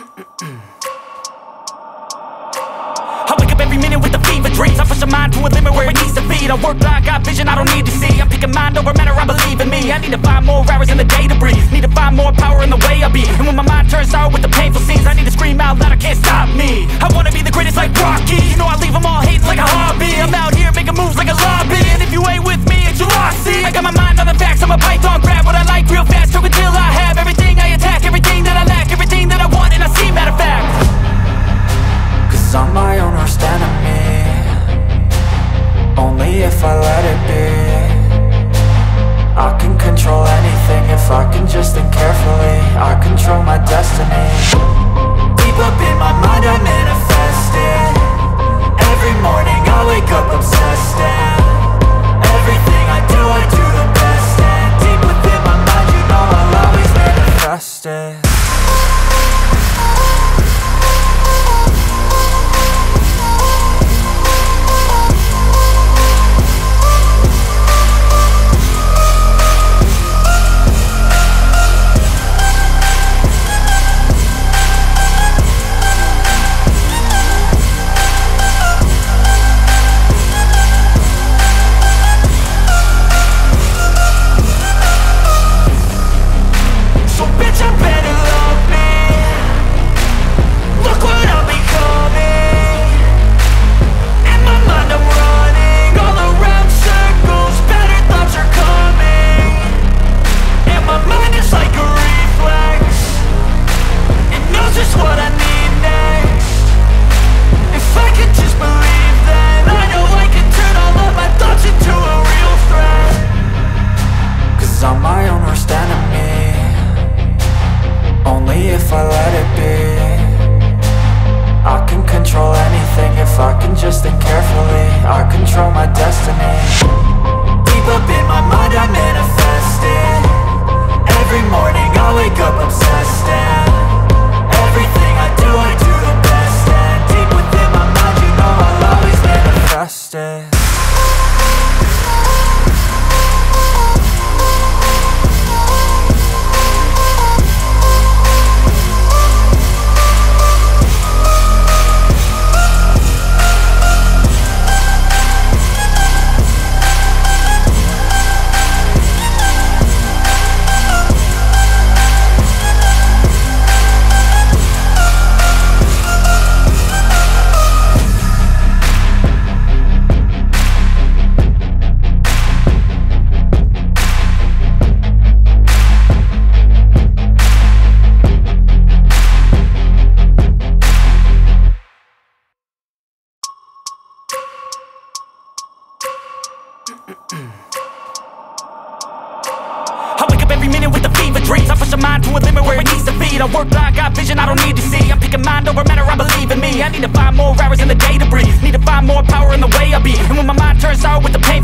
I wake up every minute with a fever dreams. I push my mind to a limit where it needs to feed. I work like I got vision I don't need to see. I'm picking mind over matter, I believe in me. I need to find more hours in the day to breathe. Need to find more power in the way I be. And when my mind turns out with the painful scenes, I need to scream out loud, I can't stop me. I wanna be the greatest like Rocky. You know I leave them all hating like a hobby. I'm out here making moves like a lobby. And if you ain't with me, it's your loss, see. I got my mind on the facts, I'm a python, grab what I like real fast. Took until I have everything I attack, everything that I lack, everything that I want, and I see matter of fact. Cause I'm my own worst enemy. Only if I let it be. I can control anything if I can just think carefully. I control my destiny. Deep up in my mind I manifest it. Every morning I wake up obsessed and everything I do the best. And deep within my mind you know I'll always manifest it. I wake up every minute with a fever dreams. I push my mind to a limit where it needs to feed. I work like I got vision I don't need to see. I'm picking mind over matter, I believe in me. I need to find more hours in the day to breathe. Need to find more power in the way I be. And when my mind turns out with the pain